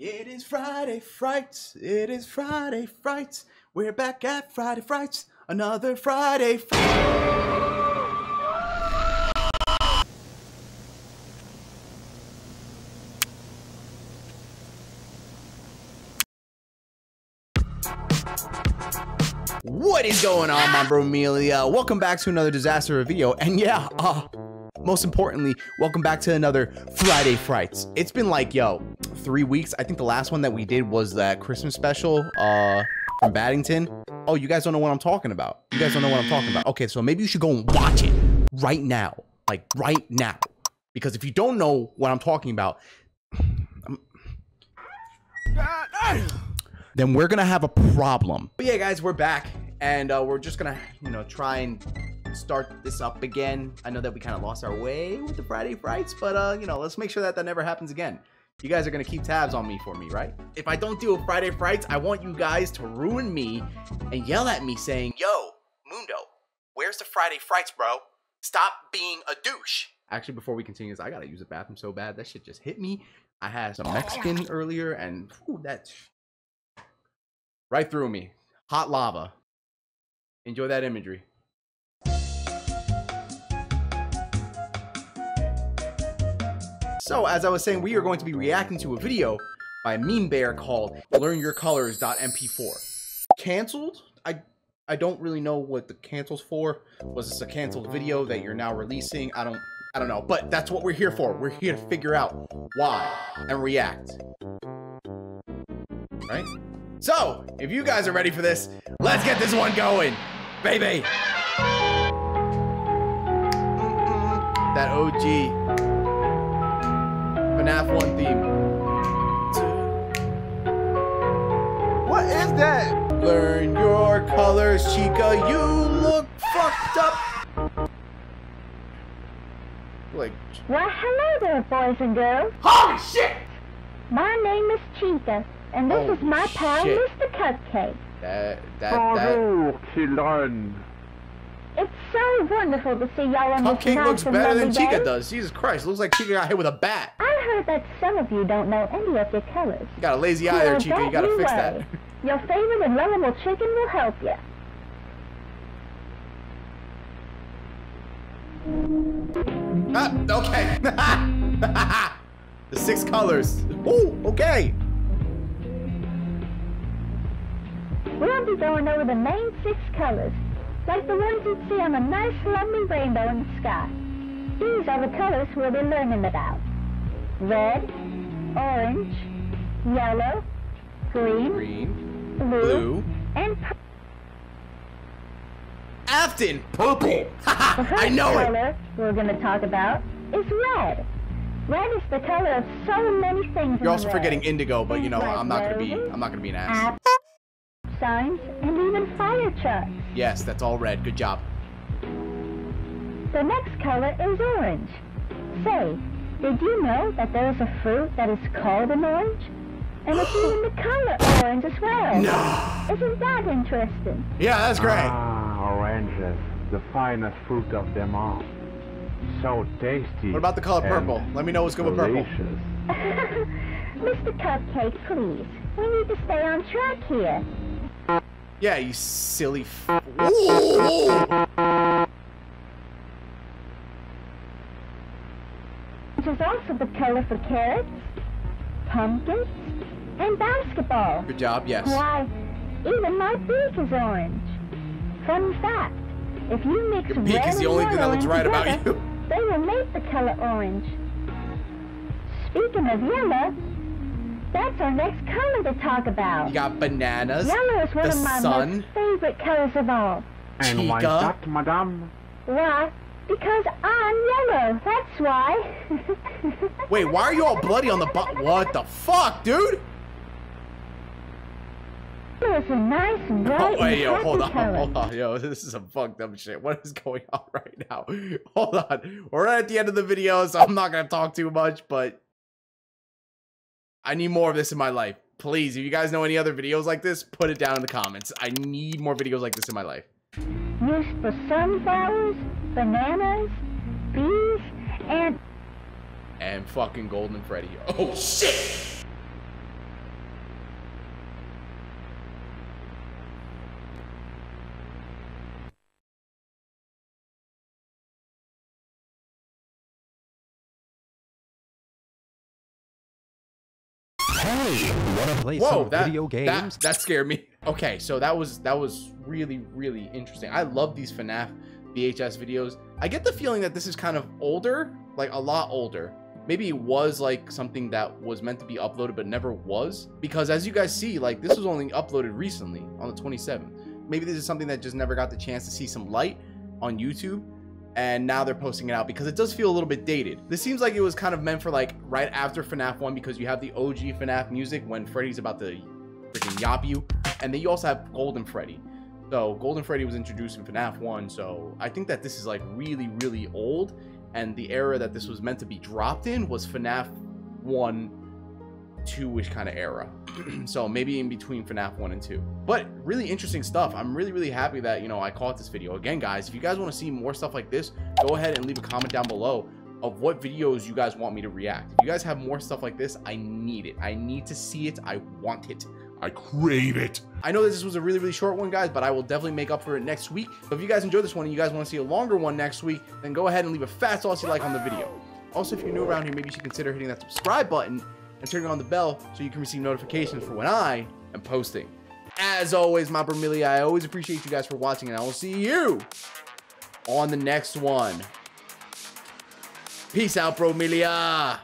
It is Friday Frights, it is Friday Frights. We're back at Friday Frights, another Friday Fright. What is going on, my Bromilia? Welcome back to another disaster review, and yeah, most importantly, welcome back to another Friday Frights. It's been like, yo, 3 weeks. I think the last one that we did was that Christmas special from Baddington. Oh, you guys don't know what I'm talking about. You guys don't know what I'm talking about. Okay, so maybe you should go and watch it right now. Like, right now. Because if you don't know what I'm talking about, then we're gonna have a problem. But yeah, guys, we're back. And we're just gonna, you know, try and start this up again. I know that we kind of lost our way with the Friday Frights, but you know, let's make sure that never happens again. You guys are gonna keep tabs on me for me, right? If I don't do a Friday Frights, I want you guys to ruin me and yell at me saying, yo, Mundo, where's the Friday Frights, bro? Stop being a douche. Actually, before we continue this, I gotta use the bathroom so bad. That shit just hit me. I had some Mexican earlier and whew, that's right through me. Hot lava. Enjoy that imagery. So, as I was saying, we are going to be reacting to a video by Meme Bear called LearnYourColors.mp4. Canceled? I don't really know what the cancel's for. Was this a canceled video that you're now releasing? I don't know, but that's what we're here for. We're here to figure out why and react. Right? So, if you guys are ready for this, let's get this one going, baby. That OG. FNAF 1 theme. What is that? Learn your colors, Chica. You look fucked up. Like. Well, hello there, boys and girls. Holy shit! My name is Chica, and this is my pal, Mr. Cupcake. It's so wonderful to see y'all on this nice looks better than Chica does. Jesus Christ, looks like Chica got hit with a bat. I heard that some of you don't know any of your colors. You got a lazy eye there, Chica. You got to fix that. Your favorite and lovable chicken will help you. Ah, okay. The 6 colors. Ooh, okay. We'll be going over the main 6 colors, like the ones you'd see on a nice lovely rainbow in the sky. These are the colors we'll be learning about. Red, orange, yellow, green, blue, and purple. Afton, purple! I know it! The color we're gonna talk about is red. Red is the color of so many things. You're also forgetting indigo, but you know, I'm not gonna be an ass. Signs, and even fire trucks. Yes, that's all red. Good job. The next color is orange. Say, did you know that there is a fruit that is called an orange? And it's even the color orange as well. No. Isn't that interesting? Yeah, that's great. Ah, oranges, the finest fruit of them all. So tasty. What about the color purple? Let me know what's good with purple. Mr. Cupcake, please. We need to stay on track here. Yeah, you silly f. Ooh. Which is also the color for carrots, pumpkins, and basketball. Good job, yes. Why, even my beak is orange. Fun fact, if you mix red and orange, your beak is the only thing that looks right about you. They will make the color orange. Speaking of yellow, that's our next color to talk about. You got bananas. Yellow is one of my most favorite colors of all. And Chica. Why that, madame? Why? Because I'm yellow. That's why. Wait, why are you all bloody on the butt? What the fuck, dude? Yellow is a nice and bright color. Hold on. Yo, this is some fucked up shit. What is going on right now? Hold on. We're right at the end of the video, so I'm not going to talk too much, but I need more of this in my life. Please, if you guys know any other videos like this, put it down in the comments. I need more videos like this in my life. Used for sunflowers, bananas, bees, and fucking Golden Freddy. Oh shit! Hey, wanna play some video games? That scared me. Okay, so that was really interesting. I love these FNAF VHS videos. I get the feeling that this is kind of older, like a lot older. Maybe it was like something that was meant to be uploaded but never was, because as you guys see, like this was only uploaded recently on the 27th. Maybe this is something that just never got the chance to see some light on YouTube, and now they're posting it out because it does feel a little bit dated. This seems like it was kind of meant for like right after FNAF 1, because you have the OG FNAF music when Freddy's about to freaking yop you, and then you also have Golden Freddy. So Golden Freddy was introduced in FNAF 1, so I think that this is like really old, and the era that this was meant to be dropped in was FNAF 1, 2-ish kind of era. So maybe in between FNAF 1 and 2. But really interesting stuff. I'm really happy that, you know, I caught this video. Again, guys, if you guys want to see more stuff like this, go ahead and leave a comment down below of what videos you guys want me to react. If you guys have more stuff like this, I need it. I need to see it. I want it. I crave it. I know that this was a really short one, guys, but I will definitely make up for it next week. So if you guys enjoyed this one and you guys want to see a longer one next week, then go ahead and leave a fat saucy like on the video. Also, if you're new around here, maybe you should consider hitting that subscribe button and turning on the bell so you can receive notifications for when I am posting. As always, my Bromilia, I always appreciate you guys for watching, and I will see you on the next one. Peace out, Bromilia.